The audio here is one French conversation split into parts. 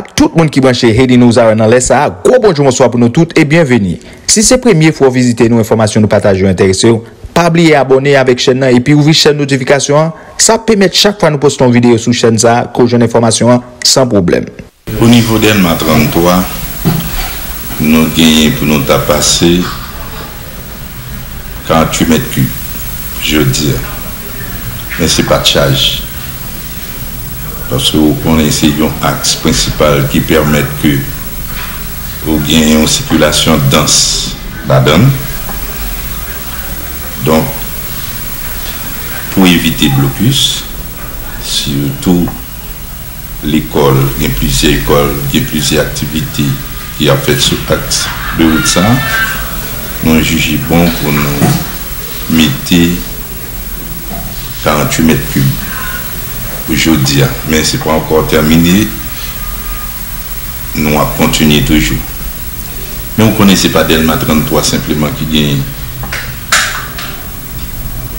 à tout le monde qui branche Hédin nous a dans l'Est. Gros bonjour, bonsoir pour nous toutes et bienvenue. Si c'est la première fois visiter nos informations, nous partager intéressés, pas oublier abonner avec chaîne et puis ouvrir chaîne notification. Ça permet chaque fois nous postons une vidéo sur chaîne ça, qu'on une information sans problème. Au niveau Delmas 33, nous gagnons pour nous passer 48 mètres cubes, je veux dire. Mais ce n'est pas de charge. Parce que vous connaissez un axe principal qui permet que vous gagnez une circulation dense. La donne. Donc, pour éviter blocus, surtout l'école, il y a plusieurs écoles, il y a plusieurs activités qui ont fait ce axe de route ça. Nous jugeons bon pour nous mettre 48 mètres cubes aujourd'hui, mais ce n'est pas encore terminé. Nous allons continuer toujours. Mais vous ne connaissez pas Delmas 33 simplement qui gagne.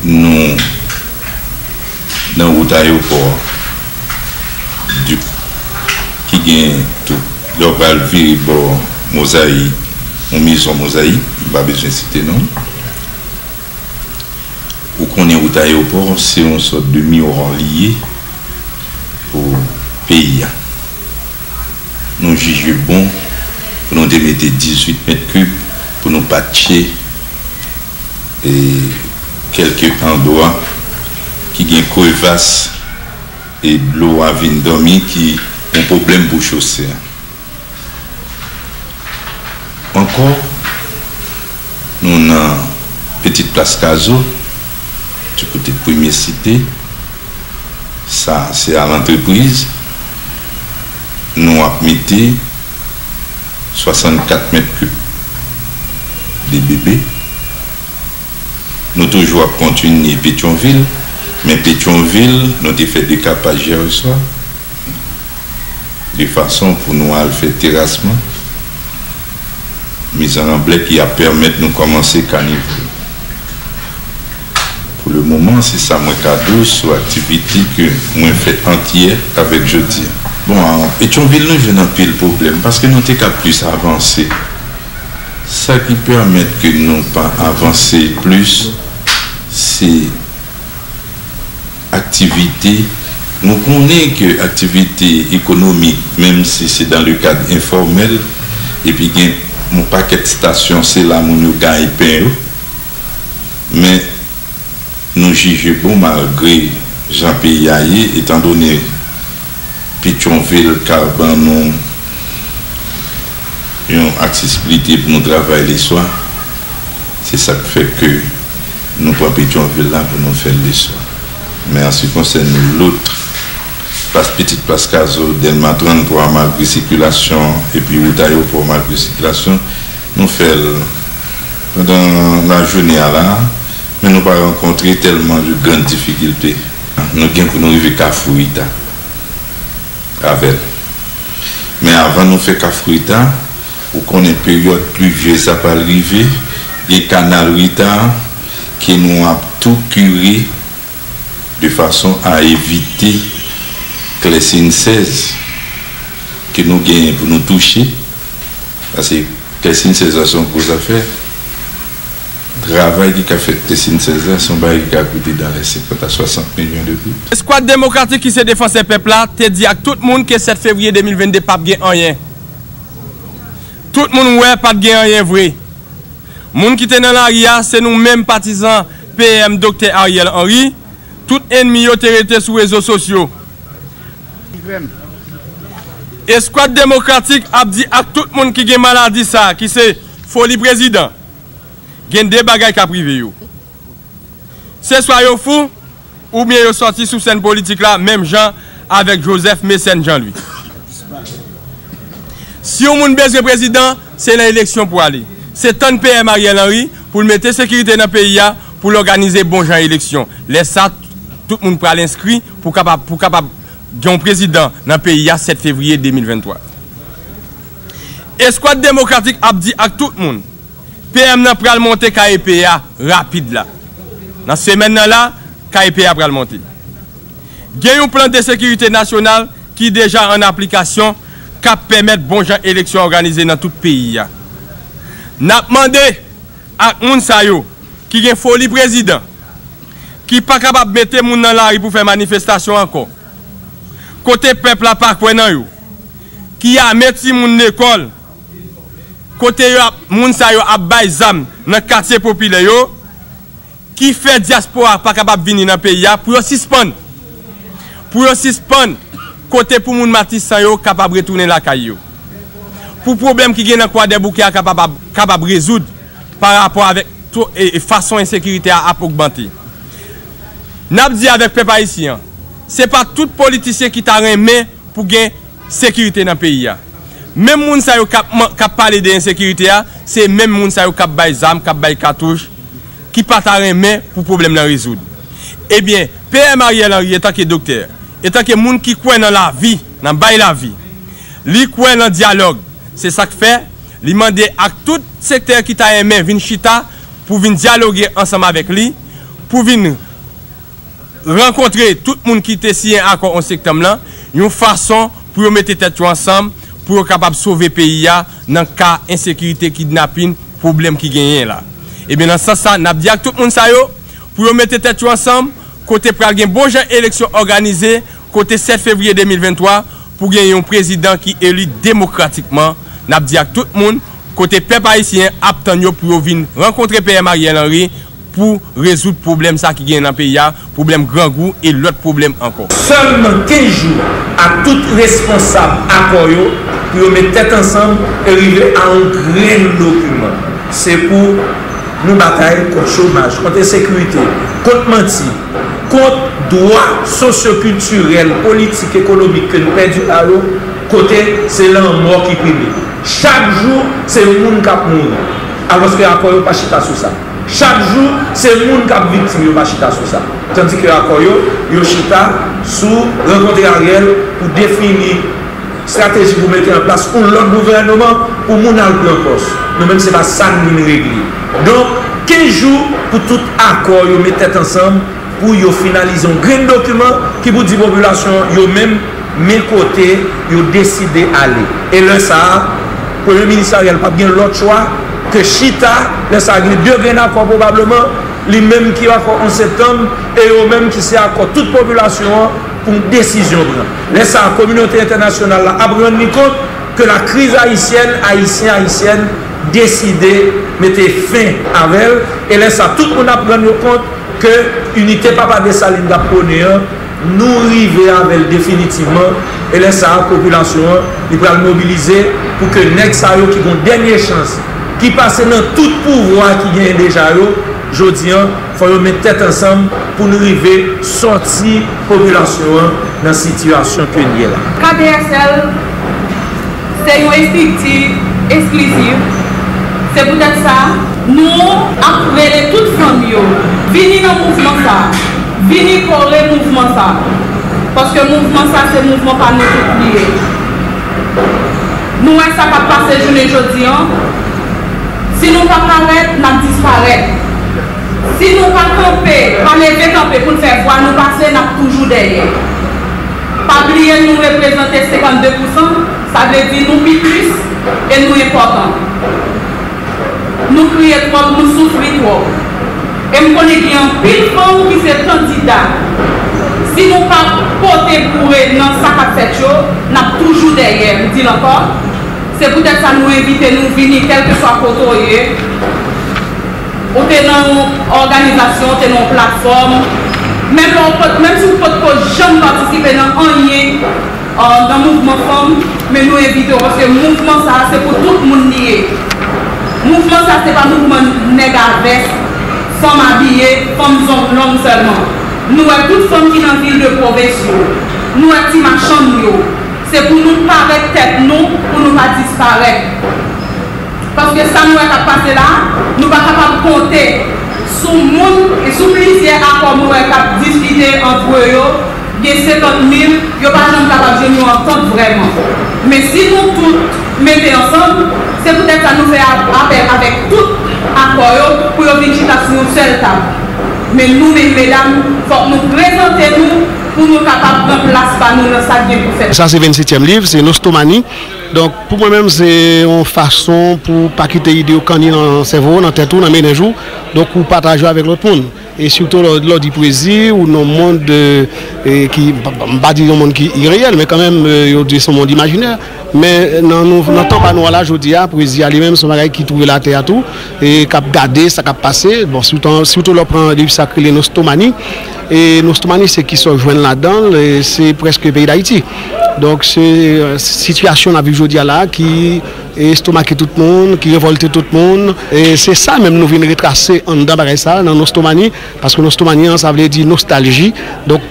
Nous, dans Outaïo qui gagne tout, l'Ovalville, Mosaïque, on mise en Mosaïque, pas besoin de citer non. Ou qu'on est Outaïo port, c'est une sorte de miroir lié au pays. Nous jugeons bon pour nous démettre 18 mètres cubes pour nous patcher et quelques endroits qui gagnent coévasse et de l'eau à venir dormir qui ont problème pour chaussée. Encore, nous avons une petite place Cazeau, du côté de la première cité. Ça, c'est à l'entreprise. Nous avons mis 64 mètres cubes des bébés. Nous toujours à continuer Pétionville, mais Pétionville, nous avons fait des capages hier soir, de façon pour nous à faire terrassement. Mise en emblée qui a permis de nous commencer carnival. Pour le moment, c'est ça mon cadeau sur l'activité que moi fait entière avec jeudi. Bon, en Pétionville, nous venons pile le problème parce que nous n'avons qu'à plus avancer. Ça qui permet que nous n'avons pas avancé plus, c'est activité. Nous connaissons que l'activité économique, même si c'est dans le cadre informel, et puis il y a mon paquet de stations, c'est là où nous gagnons. Mais nous jugeons bon malgré Jean-Pierre Yahye, étant donné Pétionville, Carbanon, une accessibilité pour nous travailler les soirs. C'est ça qui fait que nous prenons Pétionville là pour nous faire les soirs. Mais en ce qui concerne l'autre, petite place Cazeau, Delmas 33 malgré circulation, et puis Outaïo pour malgré circulation, nous faisons pendant la journée à là, mais nous pas rencontré tellement de grandes difficultés. Nous avons arrivé à Fouita, Avel. Mais avant nous faire à Fouita, pour qu'on ait une période pluvieuse, ça pas arriver, les canaux Rita qui nous a tout curé de façon à éviter que les Tessine César que nous gagnons pour nous toucher, parce que les Tessine César sont grosses affaires. Le travail qui a fait Tessine César, son bail qui a coûté dans les 50 à 60 millions de doutes. Le squad démocratique qui se défend ces peuples-là, te dit à tout le monde que 7 février 2022, pas de gain rien. Tout le monde, ouais, pas de gain rien vrai. Les gens qui sont dans l'arrière, c'est nous-mêmes partisans PM Dr Ariel Henry, tout ennemi qui est sur les réseaux sociaux. Escouade démocratique a dit à tout le monde qui a maladie ça, qui c'est folie président, il y a des bagages qui sont privés. C'est soit vous fou ou bien vous sorti sous scène politique là, même gens avec Joseph Mécène Jean-Louis. Si vous avez besoin de président, c'est l'élection pour aller. C'est tant de Père Marie-Henri pour mettre la sécurité dans le pays pour l'organiser bon genre élection. Laissez ça, tout le monde pour l'inscrire pour capable. D'un président dans le pays à 7 février 2023. Escouade démocratique a dit à tout le monde, PM n'a pas monté KEPA rapide là. Dans cette semaine là, KEPA va monter. Il y a un plan de sécurité nationale qui est déjà en application qui permettent bon genre élection organisée dans tout le pays. Nous avons demandé à Mounsaïo qui est folie président, qui n'est pas capable de mettre les gens dans la rue pour faire manifestation encore. Côté peuple à pas qui a mis les gens dans l'école, côté Mounsaïo a bail zam dans le quartier populaire, qui fait diaspora pas capable de venir dans le pays pour suspendre. Pour suspendre côté pour moun Matissan yo capable retourner la caillou. Pour problème qui gagne dans quoi des bouquets capable résoudre par rapport avec et façon insécurité à augmenter. N'a dit avec peuple haïtien, c'est pas tout politicien qui t'a remis pour gagner sécurité dans le pays. Même moun sa yo cap parler d'insécurité, c'est même moun sa yo cap bay zam, cap bay cartouche qui pas t'a remis pour problème la résoudre. Eh bien, Père Marie-Henri étant que docteur, étant que moun qui croit dans la vie, dans bail la vie, li croit dans dialogue, c'est ça que fait, li mandé à tout secteur qui t'a aimé vinn chita pour venir dialoguer ensemble avec lui, pour venir rencontrer tout le monde qui était signé accord en septembre là, une façon pour mettre tête ensemble pour capable sauver pays dans cas insécurité, kidnapping, problème qui gagne là. Et bien dans ça n'a dit à tout le monde ça yo pour mettre tête ensemble côté pour gagner bon genre élection organisée côté 7 février 2023 pour gagner un président qui élu démocratiquement. N'a dit à tout le monde côté peuple haïtien attend pour venir rencontrer Père Ariel Henry pour résoudre problème ça qui gagne dans le pays, problème grand goût et l'autre problème encore. Seulement 15 jours à tout responsable accord pour mettre tête ensemble et arriver à un grand document. C'est pour nous batailler contre chômage, contre insécurité, contre menti, contre droit socioculturel, politique, économique que nous perdons à l'eau, côté c'est l'homme mort qui prime. Chaque jour, c'est le monde qui a mouru. Alors que l'accord n'est pas chita sur ça. Chaque jour, c'est le monde qui a victime, pas chita sur ça. Tandis que l'accord est chita sous rencontre Ariel pour définir stratégie pour mettre en place un autre gouvernement pour le monde à l'encontre. Nous-mêmes, ce n'est pas ça que nous réglons. Donc, 15 jours pour tout accord, vous mettez ensemble pour finaliser un grand document qui vous dit la population, vous même, mes côtés, vous décidez d'aller. Et là, ça, le Premier ministre n'a pas bien l'autre choix que Chita, le ça a deux grands accords probablement, les mêmes qui ont accord en septembre et eux mêmes qui s'est accord toute population pour une décision. Là, ça, la communauté internationale a rendu compte que la crise haïtienne, décider, mettez fin à elle et laisse à tout le monde prendre compte que l'unité Papa de Saline d'Aponé nous arrivons à elle définitivement et laisse à la population mobiliser pour que les gens qui ont une dernière chance, qui passent dans tout pouvoir qui gagne déjà, aujourd'hui, il faut mettre tête ensemble pour nous arriver à sortir la population dans la situation que nous avons là. KDSL, c'est une institution exclusive. C'est peut-être ça, nous appelons toutes les familles, venez dans le mouvement ça, venez pour le mouvement ça. Parce que le mouvement ça, c'est le mouvement pas nous oublier. Nous, ça va passer journée aujourd'hui. Si nous ne pas paraître, nous disparaître. Si nous ne pas camper, pas lever camper pour nous faire voir, nous passer, nous toujours derrière. Pas oublier, nous représenter 52%, ça veut dire nous plus et nous important. Nous crions trop, nous souffrons trop. Et nous connaissons pile fond qui sont candidats. Si nous ne pas porter dans sa cette chose, nous sommes toujours derrière. Nous disons encore, c'est peut-être ça nous invite à nous venir, quel que soit le côté. Ou dans organisation, ou dans une plateforme. Même si vous ne pouvez jamais participer dans un lien, dans le mouvement femme, mais nous invitons parce que le mouvement, ça, c'est pour tout le monde lié. Mouvement ça c'est pas mouvement négatif, femmes habillées, femmes hommes seulement. Nous avons toutes femmes qui sont dans la ville de province. Nous avons des marchands. C'est pour nous paraître tête nous, pour nous pas disparaître. Parce que ça nous a passé là, nous ne sommes pas capables de compter sur le monde et sur plusieurs accords nous avons discuté entre eux. Il y a 50 000, nous ne sommes pas capables de nous entendre vraiment. Mais si nous tous mettons ensemble, c'est peut-être ça nous fait appel avec tout accord pour venir sur une seule table. Mais nous, mesdames, il faut nous présenter nous pour nous capables de prendre place par nous dans ça bien pour faire. Ça c'est 27e livre, c'est l'Estomanie. Donc pour moi-même c'est une façon pour pas quitter l'idée au canyon dans le cerveau, dans la tête, dans les jours, donc pour partager avec l'autre monde. Et surtout lors du plaisir ou dans le monde qui, pas dire un monde qui est irréel, mais quand même son monde imaginaire. Mais dans le temps pas noir là, je dis, poésie lui-même, son bagage qui trouve la terre à tout, et qui a gardé, ça qui a passé. Bon, surtout le prend livre sacré, les Nostomanie. Et Nostomanie, c'est qui se rejoignent là-dedans, c'est presque le pays d'Haïti. Donc c'est une situation à vivre aujourd'hui là qui estomacait tout le monde, qui révoltait tout le monde. Et c'est ça même nous venons retracer en dedans ça, dans l'Ostomanie, parce que l'Ostomanie, ça veut dire nostalgie. Donc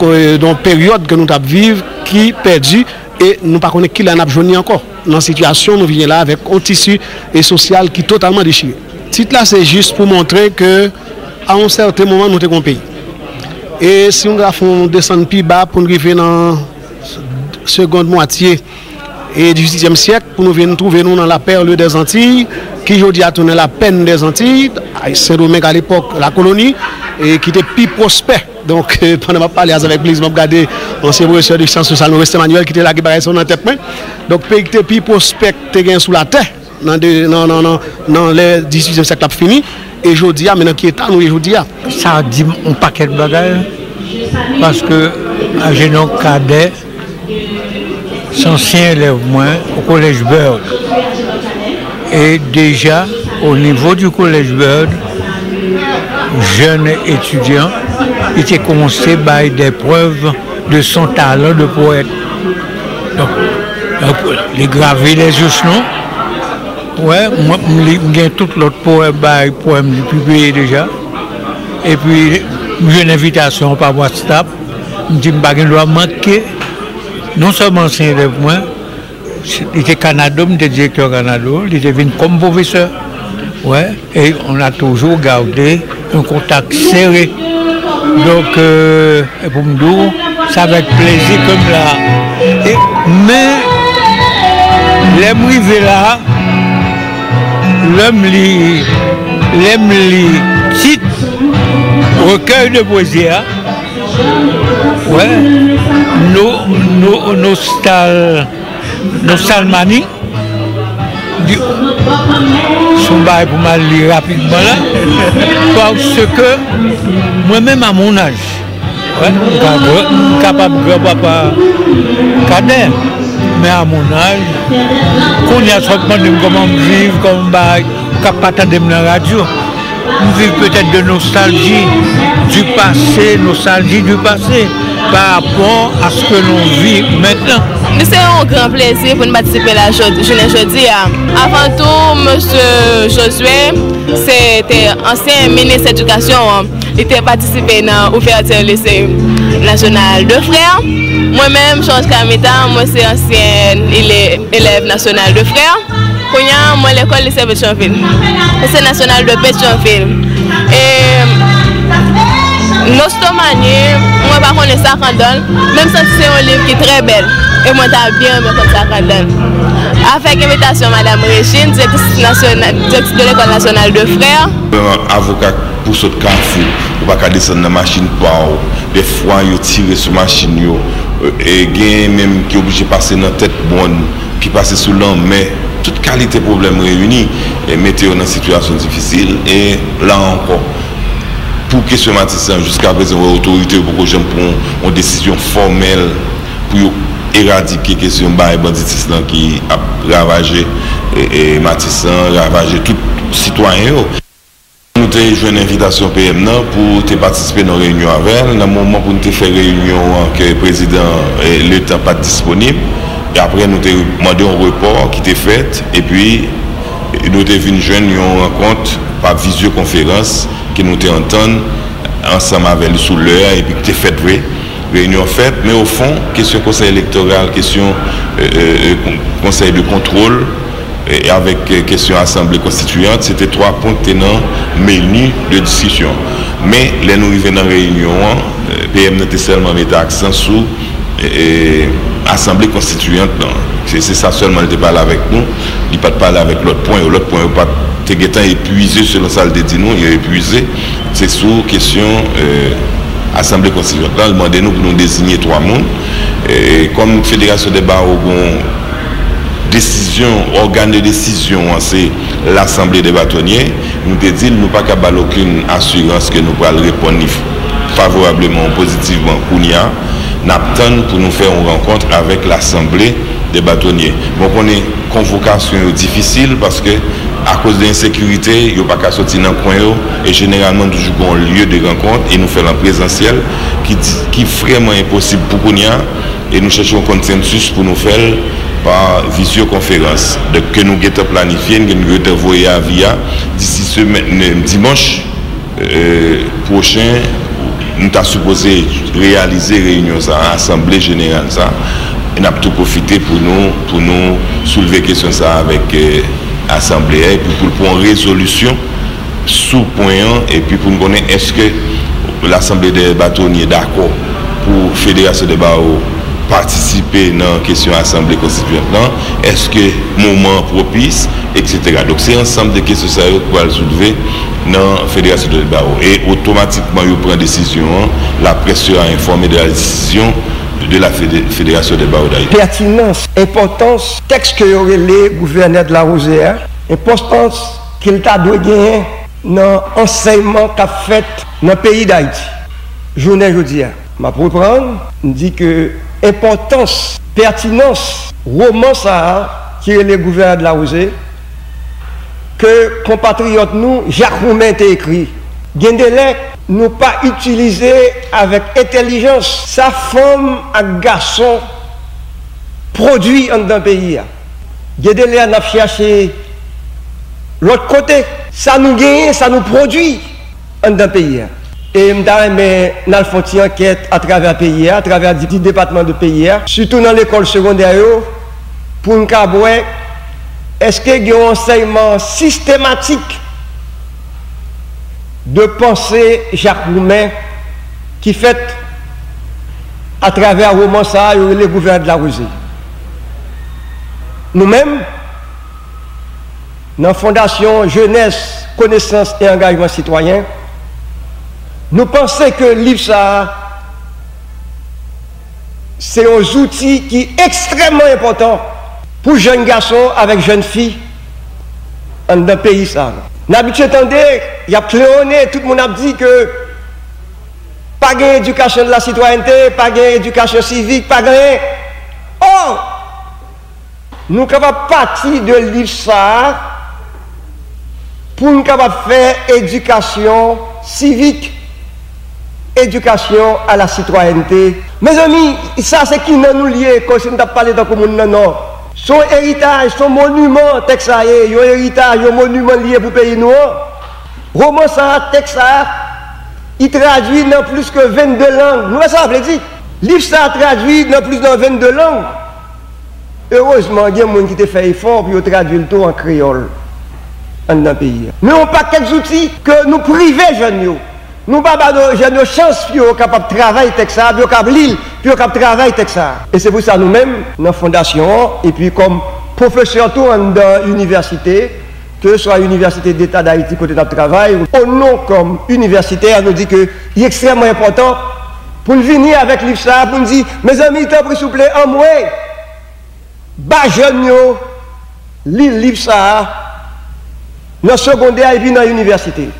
dans période que nous avons vivre qui perdue et nous ne connaissons pas qui l'a joigné encore. Dans la situation, nous venons là avec un tissu et social qui est totalement déchiré. Ce titre là, c'est juste pour montrer que à un certain moment, nous sommes un pays. Et si nous descendons plus bas pour nous arriver dans seconde moitié et du 18e siècle pour nous venir trouver nous dans la perle des Antilles qui aujourd'hui a tourné la peine des Antilles, Saint-Domingue à l'époque, la colonie, et qui était plus prospère. Donc pendant ma parler avec plaisir, je regardais l'ancien professeur de sciences sociales, Joseph Mécène, qui était là, qui barrait son tête. Donc pays qui était plus prospère sous la terre dans le 18e siècle fini, et aujourd'hui, maintenant qui est à nous aujourd'hui. Ça dit un paquet de bagages parce que un génon cadet ancien élève moins au Collège Bird. Et déjà, au niveau du Collège Bird, jeune étudiant, il était commencé par des preuves de son talent de poète. Donc les gravés, les Usnons, ouais, moi, je tout l'autre poème, poème publié déjà. Et puis, j'ai une invitation par WhatsApp, je me dis que je dois manquer. Non seulement ancien élève, moi, il était Canada, il était directeur Canada, il était venu comme professeur. Ouais, et on a toujours gardé un contact serré. Donc, pour me dire, ça va être plaisir comme là. Et, mais, l'aime arrivé là, l'aime lit, titre, recueil de poésie. Ouais, nostalmanie, son bail pour mal lire rapidement là, parce que moi-même à mon âge, ouais, capable de papa cadet, mais à mon âge, qu'on y a sorti de comment vivre, comment bail, capable d'attendre la radio. Nous vivons peut-être de nostalgie du passé, par rapport à ce que l'on vit maintenant. C'est un grand plaisir pour nous participer à la journée. Avant tout, M. Josué, c'était ancien ministre de l'Éducation. Il était participé dans l'ouverture du lycée national de Frères. Moi-même, Georges Kamita, moi c'est ancien élève national de Frères. Moi, l'école lycée Pétionville, lycée national de Pétionville. Et Nostomanie, moi, par contre, ça randonne, même si c'est un livre qui est très belle. Et moi, t'as bien, mais comme ça randonne. Avec invitation, Madame Régine, directrice de l'école nationale de Frères. Un avocat pour ce café, on va descendre dans la machine pour des fois, ils tirent sur la machine, et il y a même qui est obligé de passer dans la tête bonne, qui passe sous l'homme, mais. Toute qualité de problèmes réunis et mettez dans une situation difficile. Et là encore, pour que ce Matissan, jusqu'à présent, l'autorité, pour que j'aime prendre une décision formelle pour éradiquer la question de banditisme qui a ravagé et Matissan, ravagé tout citoyen. Nous avons joué une invitation PM pour participer dans la réunion avec. Dans le moment où nous faire réunion, que le président et le temps pas disponible. Et après, nous avons demandé un report qui était fait. Et puis, nous avons vu une rencontre par visioconférence qui nous a entendu ensemble avec le sous l'heure et puis qui était faite, oui, réunion faite. Mais au fond, question conseil électoral, question conseil de contrôle et avec question assemblée constituante, c'était trois points tenant menu de discussion. Mais là, nous arrivons dans la réunion, PM n'était seulement mis accent sur l'Assemblée constituante, c'est ça seulement, il ne parle avec nous, il ne parle pas avec l'autre point, il n'est pas épuisé sur la salle de dîner, il est épuisé, c'est sous question Assemblée constituante, là, demandez nous pour nous désigner trois mondes. Et comme Fédération de Barreau, décision, organe de décision, c'est l'Assemblée des bâtonniers, nous disons nous pas capable aucune assurance que nous pourrons répondre favorablement, positivement, nous attendons pour nous faire une rencontre avec l'Assemblée des bâtonniers. Donc on est convocation difficile parce que à cause de l'insécurité, il n'y a pas qu'à sortir dans le coin et généralement toujours un lieu de rencontre et nous faisons en présentiel qui est vraiment impossible pour nous et nous cherchons un consensus pour nous faire par visioconférence que nous avons planifié, que nous avons envoyé à VIA d'ici dimanche prochain. Nous avons supposé réaliser réunion à l'Assemblée générale. Nous avons tout profité pour nous soulever question avec l'Assemblée et puis pour prendre une résolution sous point et puis pour nous connaître est-ce que l'Assemblée des bâtonniers est d'accord pour la Fédération de Barreau participer dans la question de l'Assemblée constituante. Est-ce que le moment propice, etc. Donc c'est ensemble de questions qu'on va soulever dans la Fédération de Barreau. Et automatiquement, il prend décision, la presse sera informée de la décision de la Fédération de Barreau d'Haïti. Pertinence, importance, texte que aurait les gouverneurs de la Rosée, importance qu'il t'a dû gagner dans l'enseignement qu'a fait dans le pays d'Haïti. Journée aujourd'hui. Je vais reprendre, je dis que importance, pertinence, roman ça, qui est le gouverneur de la Rosée, que compatriotes nous, Jacques Roumain a écrit. Gendelec nous pas utilisé avec intelligence sa femme et garçon produit dans un pays. Gendelec n'a cherché l'autre côté. Ça nous gagne, ça nous produit dans un pays. Et nous avons fait une enquête à travers le pays, à travers les petits départements de pays, surtout dans l'école secondaire, pour nous dire est-ce qu'il y a un enseignement systématique de pensée Jacques Roumain qui fait à travers le roman ça et les gouverneurs de la Rosée. Nous-mêmes, dans la Fondation Jeunesse, Connaissance et Engagement Citoyen, nous pensons que le livre ça, c'est un outil qui est extrêmement important pour jeunes garçons avec jeunes filles dans un pays. Nous avons entendu, il y a cléoné, tout le monde a dit que pas d'éducation de la citoyenneté, pas d'éducation civique, pas de... Or, nous sommes capables de partir de livre ça pour nous faire éducation civique. Éducation à la citoyenneté. Mes amis, ça c'est qui nous lié quand on a parlé dans le monde. Non. Son héritage, son monument, texaïe, yon héritage, yon monument lié pour le pays noir. Roman ça, texaïe, il traduit dans plus que 22 langues. Nous ça veut dire. Livre ça traduit dans plus de 22 langues. Heureusement, il y a des gens qui ont fait effort pour traduire tout en créole dans le pays. Mais on n'a pas quelques outils que nous privons les jeunes. Nous n'avons pas de chance pour capable de travailler avec ça, pour capable de lire, pour capable de travailler avec ça. Et c'est pour ça nous-mêmes, dans la fondation, et puis comme professeurs tout dans l'université, que ce soit l'université d'État d'Haïti côté de notre travail, au nom comme universitaire, nous dit que c'est extrêmement important pour nous venir avec l'IFSA, pour nous dire, mes amis, s'il vous plaît, en moi, bas jeunes, l'IFSA, dans le secondaire et puis dans l'université.